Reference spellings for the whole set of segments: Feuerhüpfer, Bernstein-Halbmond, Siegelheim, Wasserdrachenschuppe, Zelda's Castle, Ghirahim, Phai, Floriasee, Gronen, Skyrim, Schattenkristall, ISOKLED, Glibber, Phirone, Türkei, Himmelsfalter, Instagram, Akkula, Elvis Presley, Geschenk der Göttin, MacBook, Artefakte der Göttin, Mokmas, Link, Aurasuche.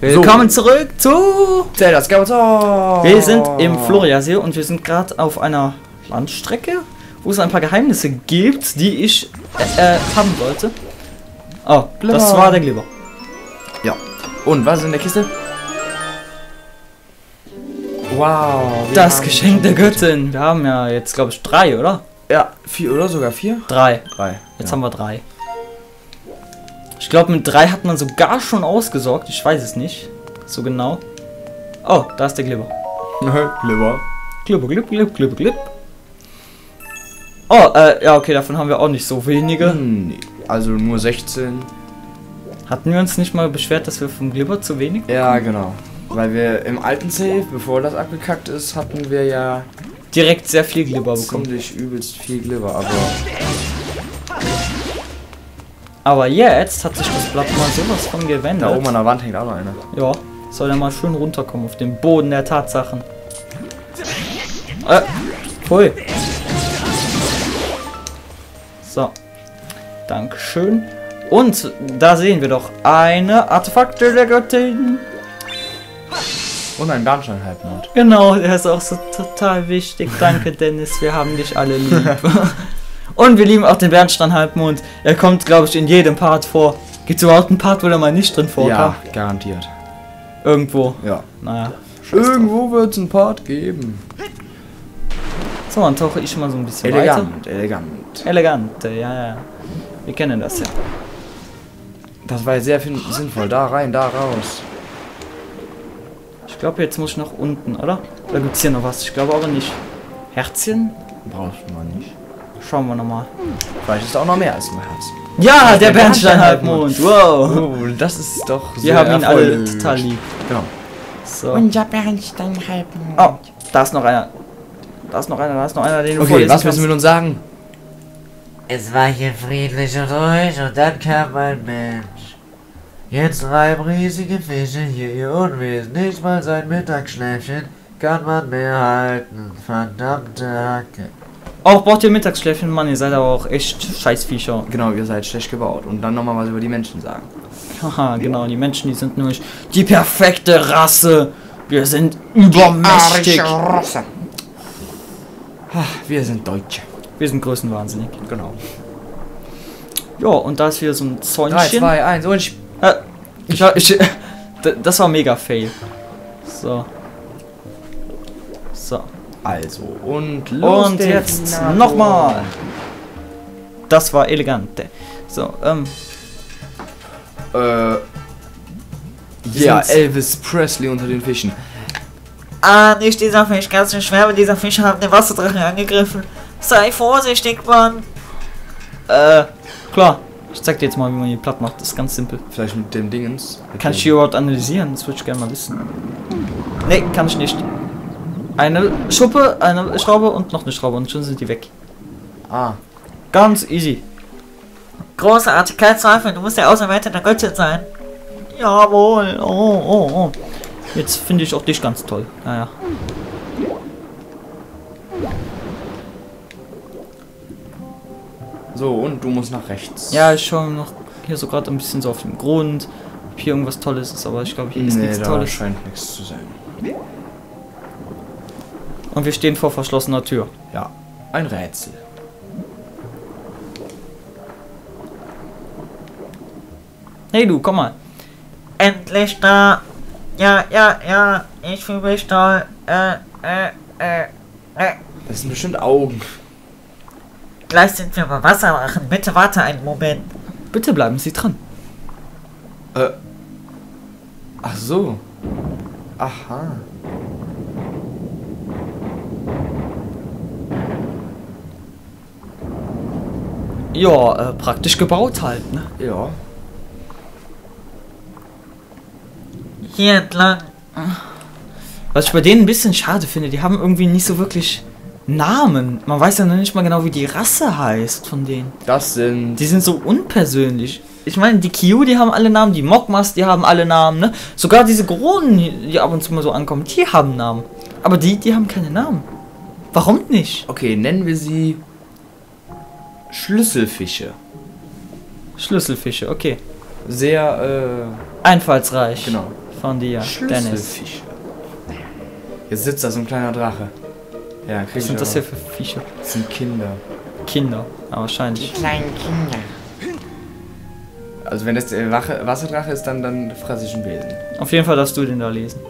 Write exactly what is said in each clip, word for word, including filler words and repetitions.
Willkommen so. zurück zu Zelda's Castle. Wir sind im Floriasee und wir sind gerade auf einer Landstrecke, wo es ein paar Geheimnisse gibt, die ich äh, äh, haben wollte. Oh, Glibber. Das war der Glibber. Ja. Und was ist in der Kiste? Wow. Das Geschenk der Göttin. Wir haben ja jetzt, glaube ich, drei, oder? Ja, vier oder sogar vier? Drei. Drei. Jetzt ja. haben wir drei. Ich glaube, mit drei hat man sogar schon ausgesorgt. Ich weiß es nicht so genau. Oh, da ist der Glibber. Glibber. Glibber, Glibber, Glibber, Glibber, Glibber. Oh, äh, ja, okay, davon haben wir auch nicht so wenige. Hm, also nur sechzehn. Hatten wir uns nicht mal beschwert, dass wir vom Glibber zu wenig bekommen? Ja, genau. Weil wir im alten Save, bevor das abgekackt ist, hatten wir ja... direkt sehr viel Glibber bekommen. Ziemlich übelst viel Glibber, aber... Aber jetzt hat sich das Blatt mal sowas von gewendet. Da oben an der Wand hängt auch noch einer. Ja, soll der mal schön runterkommen auf den Boden der Tatsachen. Äh, hui. So, Dankeschön. Und da sehen wir doch eine Artefakte der Göttin. Und ein Bernstein-Halbmond. Genau, der ist auch so total wichtig. Danke, Dennis, wir haben dich alle lieb. Und wir lieben auch den Bernstein-Halbmond. Er kommt, glaube ich, in jedem Part vor. Gibt es überhaupt einen Part, wo er mal nicht drin vorkam? Ja, garantiert. Irgendwo. Ja. Naja. Scheiß Irgendwo wird es einen Part geben. So, dann tauche ich mal so ein bisschen elegant, weiter. Elegant, elegant. Elegant, ja, ja. Wir kennen das ja. Das war ja sehr sinnvoll. Da rein, da raus. Ich glaube, jetzt muss ich nach unten, oder? Da gibt es hier noch was. Ich glaube aber nicht. Herzchen? Brauchst du mal nicht. Schauen wir nochmal. Vielleicht ist auch noch mehr als ein Herz. Ja, der, der Bernstein-Halbmond. Wow. Oh, das ist doch so. Wir haben ihn alle total lieb. Genau. So. Unser Bernstein-Halbmond. Oh, da ist noch einer. Da ist noch einer, da ist noch einer, den du vorlesen kannst. Okay, was müssen wir nun sagen? Es war hier friedlich und ruhig und dann kam ein Mensch. Jetzt treiben riesige Fische hier ihr Unwesen. Nicht mal sein Mittagsschläfchen kann man mehr halten. Verdammte Hacke. Auch braucht ihr Mittagsschläfchen, Mann, ihr seid aber auch echt Scheißviecher. Genau, ihr seid schlecht gebaut. Und dann nochmal was über die Menschen sagen. Haha, genau, die Menschen, die sind nämlich die perfekte Rasse. Wir sind übermächtig. Rasse. Wir sind Deutsche. Wir sind größenwahnsinnig. Genau. Ja, und da ist wieder so ein Zäunchen. drei, zwei, eins und ich... Äh, ich, ich das war mega fail. So. So. Also, und los. Und jetzt nochmal. Das war elegant. So, ähm. Äh. Ja, Elvis Presley unter den Fischen. Ah, nicht dieser Fisch, ganz schön schwer, weil dieser Fisch hat den Wasserdrachen angegriffen. Sei vorsichtig, Mann. Äh, klar. Ich zeig dir jetzt mal, wie man hier platt macht. Das ist ganz simpel. Vielleicht mit dem Dingens. Kann ich hier überhaupt analysieren? Das würde ich gerne mal wissen. Nee, kann ich nicht. Eine Schuppe, eine Schraube und noch eine Schraube und schon sind die weg. Ah. Ganz easy. Großartig, kein Zweifel, du musst der Auserwählte der Göttin sein. Jawohl. Oh, oh, oh. Jetzt finde ich auch dich ganz toll. Naja. So, und du musst nach rechts. Ja, ich schaue noch hier so gerade ein bisschen so auf den Grund, ob hier irgendwas Tolles ist, aber ich glaube, hier ist nee, nichts Tolles. Scheint nichts zu sein. Und wir stehen vor verschlossener Tür. Ja, ein Rätsel. Hey du, komm mal. Endlich da. Ja, ja, ja. Ich fühle mich toll. Äh, äh, äh, äh. Das sind bestimmt Augen. Gleich sind wir über Wasser machen. Bitte warte einen Moment. Bitte bleiben Sie dran. Äh. Ach so. Aha. Ja, äh, praktisch gebaut halt, ne? Ja. Hier entlang. Was ich bei denen ein bisschen schade finde, die haben irgendwie nicht so wirklich Namen. Man weiß ja noch nicht mal genau, wie die Rasse heißt von denen. Das sind... Die sind so unpersönlich. Ich meine, die Q, die haben alle Namen, die Mokmas, die haben alle Namen, ne? Sogar diese Gronen, die ab und zu mal so ankommen, die haben Namen. Aber die, die haben keine Namen. Warum nicht? Okay, nennen wir sie... Schlüsselfische. Schlüsselfische, okay. Sehr, äh... einfallsreich. Genau. von dir, Dennis. Jetzt sitzt da so ein kleiner Drache. Ja, krieg ich. Was sind das hier für Viecher? Das sind Kinder. Kinder, aber wahrscheinlich. Die kleinen Kinder. Also wenn das der Wasserdrache ist, dann, dann fresse ich einen Besen. Auf jeden Fall darfst du den da lesen.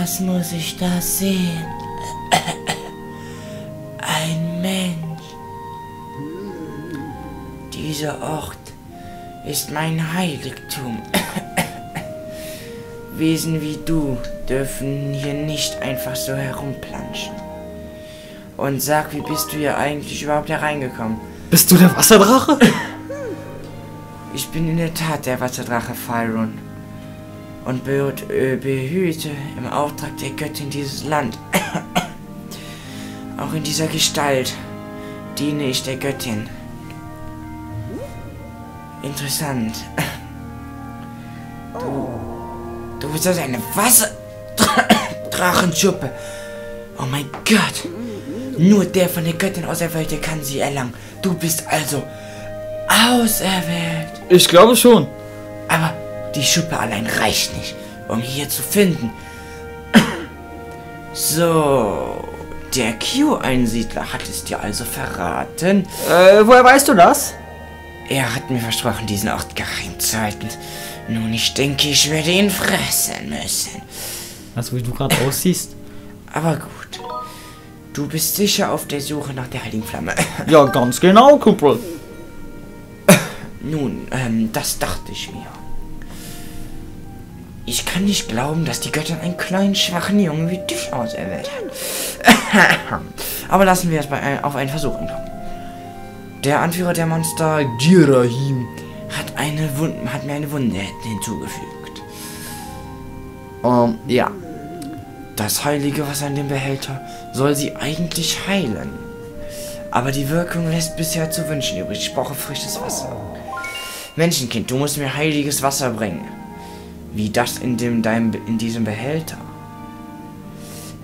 Was muss ich da sehen? Ein Mensch. Dieser Ort ist mein Heiligtum. Wesen wie du dürfen hier nicht einfach so herumplanschen. Und sag, wie bist du hier eigentlich überhaupt hereingekommen? Bist du der Wasserdrache? Ich bin in der Tat der Wasserdrache Phirone. Und behüte im Auftrag der Göttin dieses Land. Auch in dieser Gestalt diene ich der Göttin. Interessant. Du, du bist also eine Wasserdrachenschuppe. Oh mein Gott. Nur der von der Göttin Auserwählte kann sie erlangen. Du bist also auserwählt. Ich glaube schon. Aber... die Schuppe allein reicht nicht, um hier zu finden. So, der Q-Einsiedler hat es dir also verraten. Äh, woher weißt du das? Er hat mir versprochen, diesen Ort geheim zu halten. Nun, ich denke, ich werde ihn fressen müssen. Also, wie du gerade aussiehst. Aber gut, du bist sicher auf der Suche nach der Heiligen Flamme. Ja, ganz genau, Kumpel. Nun, ähm, das dachte ich mir. Ich kann nicht glauben, dass die Göttin einen kleinen, schwachen Jungen wie dich auserwählt hat. Aber lassen wir es bei ein, auf einen Versuch ankommen. Der Anführer der Monster, Ghirahim, hat, eine Wunde, hat mir eine Wunde hinzugefügt. Um, ja. Das heilige Wasser in dem Behälter soll sie eigentlich heilen. Aber die Wirkung lässt bisher zu wünschen übrig. Ich brauche frisches Wasser. Menschenkind, du musst mir heiliges Wasser bringen. Wie das in, dem, deinem, in diesem Behälter.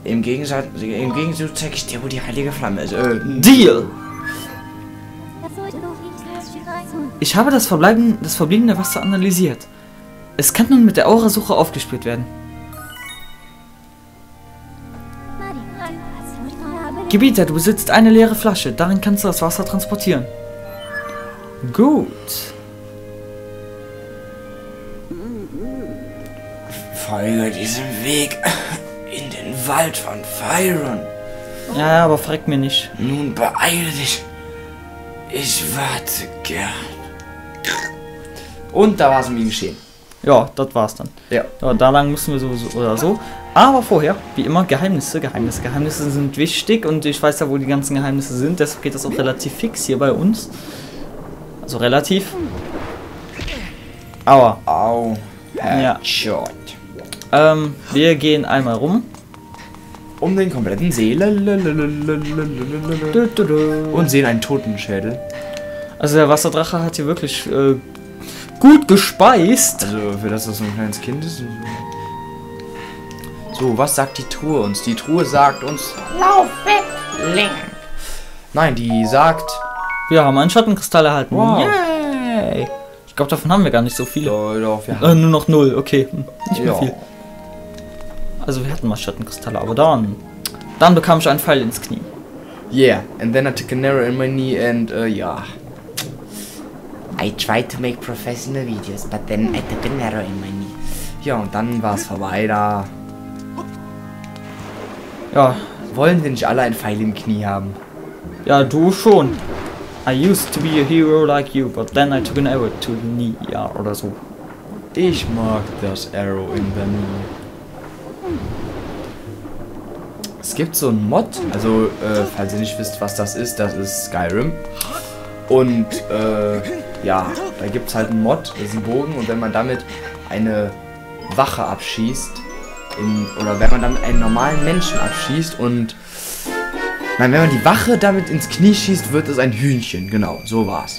Im Gegensatz, im Gegenzug zeige ich dir, wo die heilige Flamme ist. Äh, Deal! Ich habe das verbliebene, das verbliebene Wasser analysiert. Es kann nun mit der Aurasuche aufgespürt werden. Gebieter, du besitzt eine leere Flasche. Darin kannst du das Wasser transportieren. Gut. Folge diesem Weg in den Wald von Phirone. Ja, aber frag mir nicht. Nun beeile dich. Ich warte gern. Und da war es mir geschehen. Ja, das war's dann. Ja. ja. Da lang müssen wir sowieso oder so. Aber vorher, wie immer, Geheimnisse, Geheimnisse. Geheimnisse sind wichtig und ich weiß ja, wo die ganzen Geheimnisse sind. Deshalb geht das auch relativ fix hier bei uns. Also relativ. Aua. Au. Ja. Ähm, wir gehen einmal rum. Um den kompletten See. Und sehen einen Totenschädel. Also der Wasserdrache hat hier wirklich äh, gut gespeist. Also für das, dass so ein kleines Kind ist. So, was sagt die Truhe uns? Die Truhe sagt uns... Lauf weg, Link! Nein, die sagt... Wir haben einen Schattenkristall erhalten. Wow. Yay. Ich glaube, davon haben wir gar nicht so viele. Doch, doch, wir haben äh, nur noch null, okay. Nicht mehr viel. Also wir hatten mal Schattenkristalle, aber dann, dann bekam ich einen Pfeil ins Knie. Yeah, and then I took an arrow in my knee and, uh, yeah. I tried to make professional videos, but then I took an arrow in my knee. Ja, und dann war es vorbei da. Ja. Wollen wir nicht alle einen Pfeil im Knie haben? Ja, du schon. I used to be a hero like you, but then I took an arrow to the knee. Ja, oder so. Ich mag das Arrow in the knee. Es gibt so einen Mod, also äh, falls ihr nicht wisst, was das ist, das ist Skyrim. Und äh, ja, da gibt es halt einen Mod, das ist ein Bogen, und wenn man damit eine Wache abschießt, in, oder wenn man damit einen normalen Menschen abschießt und nein, wenn man die Wache damit ins Knie schießt, wird es ein Hühnchen, genau, so war's.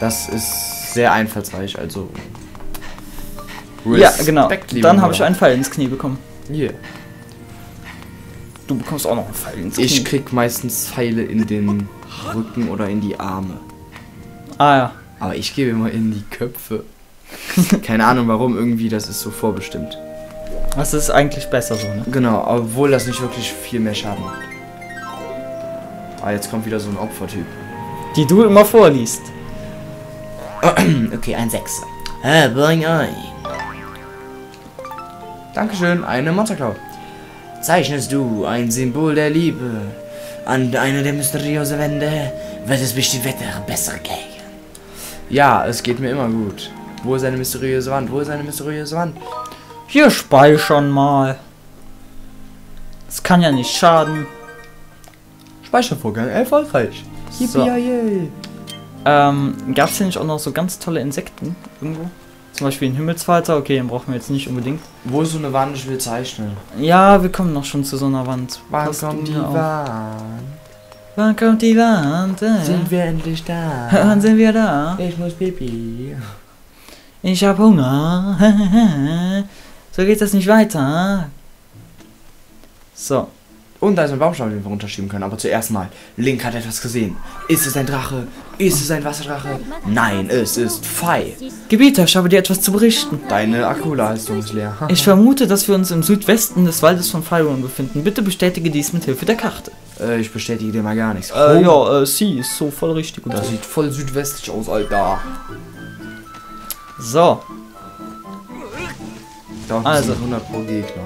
Das ist sehr einfallsreich, also Respekt, ja, genau, dann habe ich einen Pfeil ins Knie bekommen. Yeah. Du bekommst auch noch einen Pfeil ins Knie. Ich krieg meistens Pfeile in den Rücken oder in die Arme. Ah ja. Aber ich gebe immer in die Köpfe. Keine Ahnung warum, irgendwie, das ist so vorbestimmt. Das ist eigentlich besser so, ne? Genau, obwohl das nicht wirklich viel mehr Schaden macht. Ah, jetzt kommt wieder so ein Opfertyp. Die du immer vorliest. Okay, ein Sechser. Hey, bring ein. Dankeschön, eine Monsterklaue. Zeichnest du ein Symbol der Liebe an einer der mysteriösen Wände, wird es bestimmt Wetter besser gehen. Ja, es geht mir immer gut. Wo ist eine mysteriöse Wand? Wo ist eine mysteriöse Wand? Hier speichern mal. Es kann ja nicht schaden. Speichervorgang erfolgreich. So. Yippie. Ähm, gab es hier nicht auch noch so ganz tolle Insekten irgendwo? Zum Beispiel ein Himmelsfalter. Okay, den brauchen wir jetzt nicht unbedingt. Wo ist so eine Wand? Ich will zeichnen. Ja, wir kommen noch schon zu so einer Wand. Wann kommt die Wand? Wann kommt die Wand? Sind wir endlich da? Wann sind wir da? Ich muss Pipi. Ich hab Hunger. So geht das nicht weiter. So. Und da ist ein Baumstamm, den wir runterschieben können. Aber zuerst mal, Link hat etwas gesehen. Ist es ein Drache? Ist es ein Wasserdrache? Nein, es ist Phai. Gebieter, ich habe dir etwas zu berichten. Deine Akkula ist uns leer. Ich vermute, dass wir uns im Südwesten des Waldes von Phirone befinden. Bitte bestätige dies mit Hilfe der Karte. Äh, ich bestätige dir mal gar nichts. Äh, oh. Ja, äh, sie ist so voll richtig. Und das sieht voll südwestlich aus, Alter. So. Da also. hundert pro Gegner.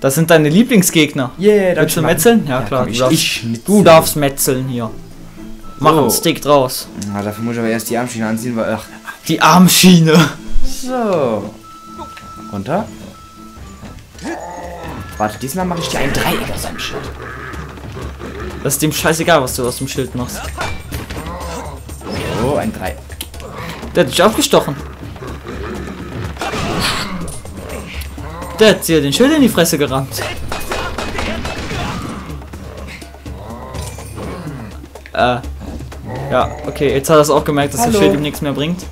Das sind deine Lieblingsgegner. Yeah, willst du metzeln? Ja, ja klar. Komm, ich, du darfst, ich du darfst metzeln hier. Mach so. Einen Stick draus. Na, dafür muss ich aber erst die Armschiene anziehen, weil... Ach, die Armschiene. So. Runter. Warte, diesmal mache ich dir einen Dreieck aus einem Schild. Das ist dem scheißegal, was du aus dem Schild machst. So, ein Dreieck. Der hat dich aufgestochen. Der hat dir den Schild in die Fresse gerammt. Äh. Ja, okay, jetzt hat er es auch gemerkt, dass Hallo. Das Schild ihm nichts mehr bringt.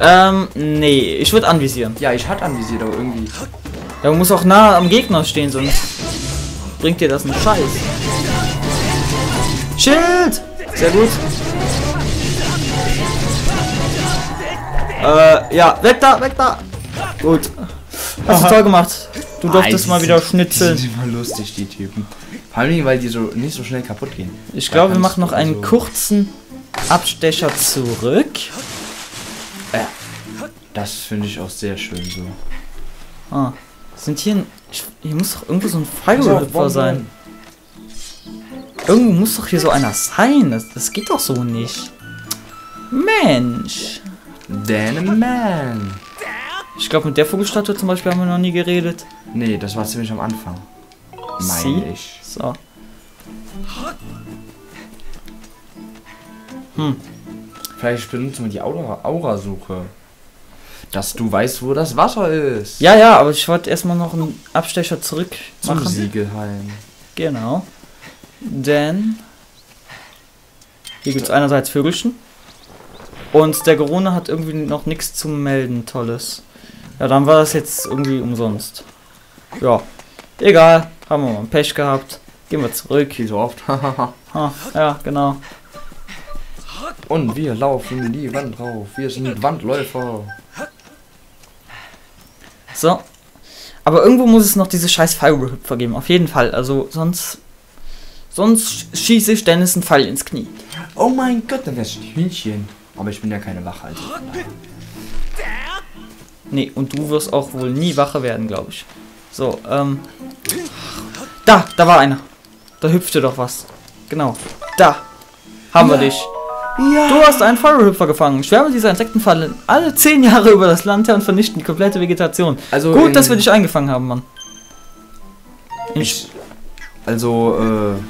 Ähm, nee, ich würde anvisieren. Ja, ich hatte anvisiert, aber irgendwie. Ja, man muss auch nah am Gegner stehen, sonst bringt dir das einen Scheiß. Schild! Sehr gut. Äh, ja, weg da, weg da! Gut. Hast du toll gemacht. Du durftest ah, mal wieder schnitzeln. Die sind immer lustig, die Typen. Vor allem, weil die so nicht so schnell kaputt gehen. Ich glaube, wir machen noch einen so kurzen Abstecher zurück. Ja. Das finde ich auch sehr schön so. Ah. Sind hier ein... Ich, hier muss doch irgendwo so ein Feuerhüpfer sein. Irgendwo muss doch hier so einer sein. Das, das geht doch so nicht. Mensch. Damn man. Ich glaube, mit der Vogelstatue zum Beispiel haben wir noch nie geredet. Nee, das war ziemlich am Anfang. Meine ich. So. Hm. Vielleicht benutzen wir die Aurasuche. Dass du weißt, wo das Wasser ist. Ja, ja, aber ich wollte erstmal noch einen Abstecher zurück machen. Zum Siegelheim. Genau. Denn hier gibt es einerseits Vögelchen. Und der Corona hat irgendwie noch nichts zu melden, tolles. Ja, dann war das jetzt irgendwie umsonst. Ja, egal. Haben wir mal Pech gehabt. Gehen wir zurück. Wie so oft. Ha, ja, genau. Und wir laufen die Wand rauf. Wir sind Wandläufer. So. Aber irgendwo muss es noch diese scheiß Feuerhüpfer geben. Auf jeden Fall. Also sonst... Sonst schieße ich Dennis einen Pfeil ins Knie. Oh mein Gott, dann wär's ein Hühnchen. Aber ich bin ja keine Wache, also. Nee, und du wirst auch wohl nie Wache werden, glaube ich. So, ähm. Da, da war einer. Da hüpfte doch was. Genau. Da. Haben ja. wir dich. Ja. Du hast einen Feuerhüpfer gefangen. Schwärme dieser Insekten fallen alle zehn Jahre über das Land her und vernichten die komplette Vegetation. Also gut, dass wir dich eingefangen haben, Mann. Ich. Also, äh.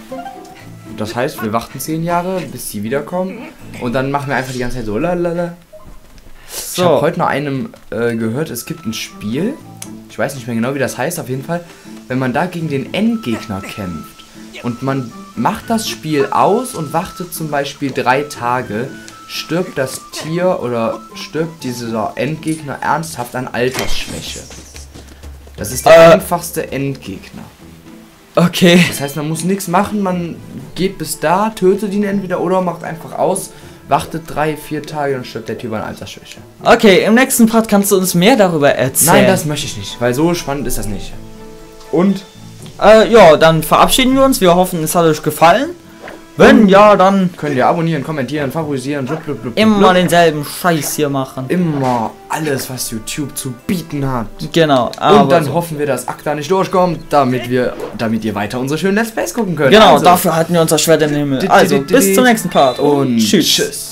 Das heißt, wir warten zehn Jahre, bis die wiederkommen. Und dann machen wir einfach die ganze Zeit so lalala. So. Ich habe heute noch einem äh, gehört, es gibt ein Spiel. Ich weiß nicht mehr genau, wie das heißt, auf jeden Fall. Wenn man da gegen den Endgegner kämpft. Und man macht das Spiel aus und wartet zum Beispiel drei Tage. Stirbt das Tier oder stirbt dieser Endgegner ernsthaft an Altersschwäche. Das ist der äh. einfachste Endgegner. Okay. Das heißt, man muss nichts machen, man geht bis da, tötet ihn entweder oder macht einfach aus, wartet drei, vier Tage und stirbt der Typ an Altersschwäche. Okay, im nächsten Part kannst du uns mehr darüber erzählen. Nein, das möchte ich nicht, weil so spannend ist das nicht. Und? Äh, ja, dann verabschieden wir uns. Wir hoffen, es hat euch gefallen. Wenn ja, dann könnt ihr abonnieren, kommentieren, favorisieren, blub, blub, blub, immer blub. denselben Scheiß hier machen. Immer alles, was YouTube zu bieten hat. Genau. Aber und dann so hoffen wir, dass Akta nicht durchkommt, damit wir, damit ihr weiter unsere schönen Let's Plays gucken könnt. Genau, also dafür halten wir unser Schwert im Himmel. Also bis zum nächsten Part und, und tschüss. tschüss.